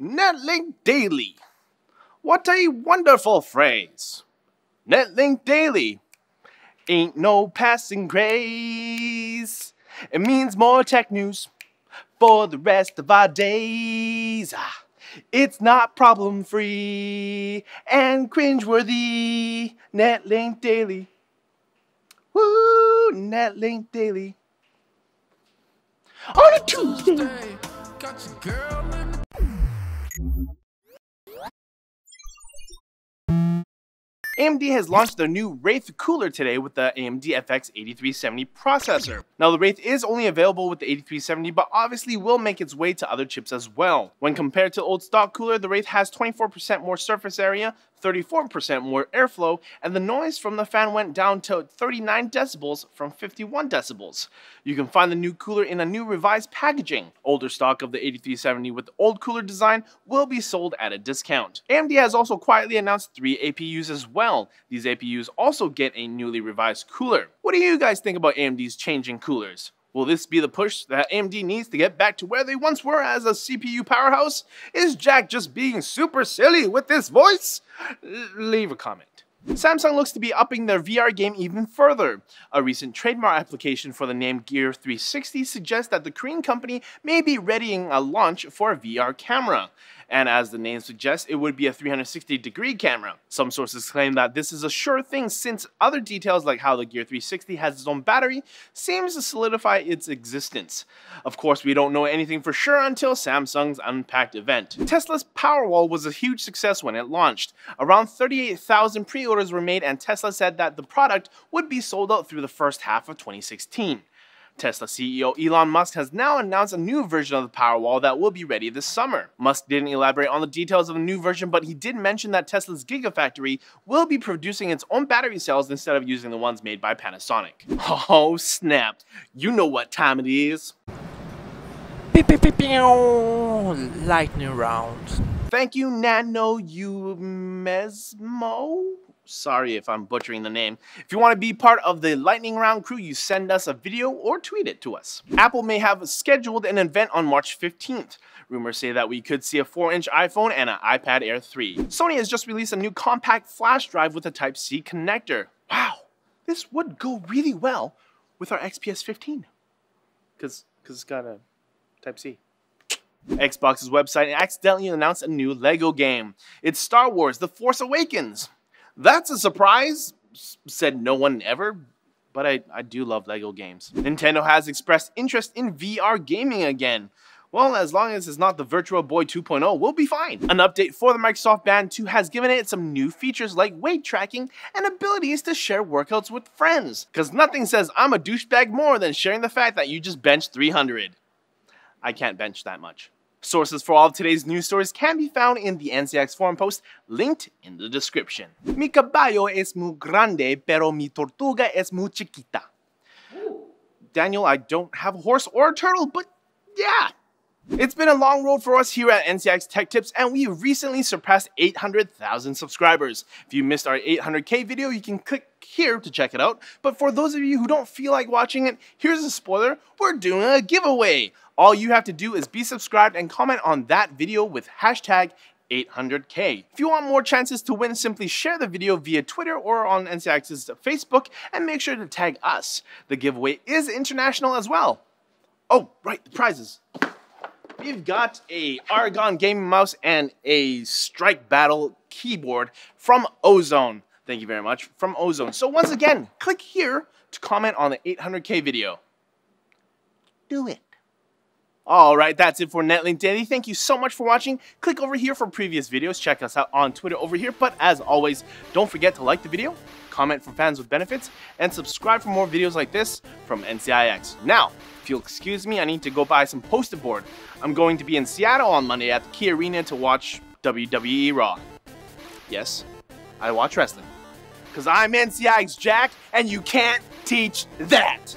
Netlinked Daily. What a wonderful phrase. Netlinked Daily. Ain't no passing grace. It means more tech news for the rest of our days. It's not problem-free and cringe-worthy. Netlinked Daily. Woo! Netlinked Daily. On a Tuesday. Got your girl in the AMD has launched their new Wraith cooler today with the AMD FX 8370 processor. Now the Wraith is only available with the 8370, but obviously will make its way to other chips as well. When compared to the old stock cooler, the Wraith has 24% more surface area, 34% more airflow, and the noise from the fan went down to 39 decibels from 51 decibels. You can find the new cooler in a new revised packaging. Older stock of the 8370 with the old cooler design will be sold at a discount. AMD has also quietly announced 3 APUs as well. These APUs also get a newly revised cooler. What do you guys think about AMD's changing coolers? Will this be the push that AMD needs to get back to where they once were as a CPU powerhouse? Is Jack just being super silly with this voice? Leave a comment. Samsung looks to be upping their VR game even further. A recent trademark application for the name Gear 360 suggests that the Korean company may be readying a launch for a VR camera. And as the name suggests, it would be a 360-degree camera. Some sources claim that this is a sure thing since other details like how the Gear 360 has its own battery seems to solidify its existence. Of course, we don't know anything for sure until Samsung's Unpacked event. Tesla's Powerwall was a huge success when it launched. Around 38,000 pre-orders were made, and Tesla said that the product would be sold out through the first half of 2016. Tesla CEO Elon Musk has now announced a new version of the Powerwall that will be ready this summer. Musk didn't elaborate on the details of the new version, but he did mention that Tesla's Gigafactory will be producing its own battery cells instead of using the ones made by Panasonic. Oh snap, you know what time it is. Lightning round. Thank you, Nano Umesmo. Sorry if I'm butchering the name. If you want to be part of the lightning round crew, you send us a video or tweet it to us. Apple may have scheduled an event on March 15th. Rumors say that we could see a 4-inch iPhone and an iPad Air 3. Sony has just released a new compact flash drive with a Type-C connector. Wow, this would go really well with our XPS 15. Because it's got a Type-C. Xbox's website accidentally announced a new Lego game. It's Star Wars: The Force Awakens. That's a surprise, said no one ever, but I do love Lego games. Nintendo has expressed interest in VR gaming again. Well, as long as it's not the Virtual Boy 2.0, we'll be fine. An update for the Microsoft Band 2 has given it some new features like weight tracking and abilities to share workouts with friends. Cause nothing says I'm a douchebag more than sharing the fact that you just benched 300. I can't bench that much. Sources for all of today's news stories can be found in the NCIX forum post linked in the description. Mi caballo es muy grande, pero mi tortuga es muy chiquita. Daniel, I don't have a horse or a turtle, but yeah. It's been a long road for us here at NCIX Tech Tips, and we recently surpassed 800,000 subscribers. If you missed our 800K video, you can click here to check it out. But for those of you who don't feel like watching it, here's a spoiler, we're doing a giveaway. All you have to do is be subscribed and comment on that video with hashtag 800K. If you want more chances to win, simply share the video via Twitter or on NCIX's Facebook and make sure to tag us. The giveaway is international as well. Oh, right, the prizes. We've got a Argon gaming mouse and a Strike Battle keyboard from Ozone. Thank you very much, from Ozone. So once again, click here to comment on the 800K video. Do it. All right, that's it for Netlinked Daily. Thank you so much for watching. Click over here for previous videos. Check us out on Twitter over here. But as always, don't forget to like the video, comment for fans with benefits, and subscribe for more videos like this from NCIX. Now, if you'll excuse me, I need to go buy some poster board. I'm going to be in Seattle on Monday at the Key Arena to watch WWE Raw. Yes, I watch wrestling. Because I'm NCIX Jack, and you can't teach that.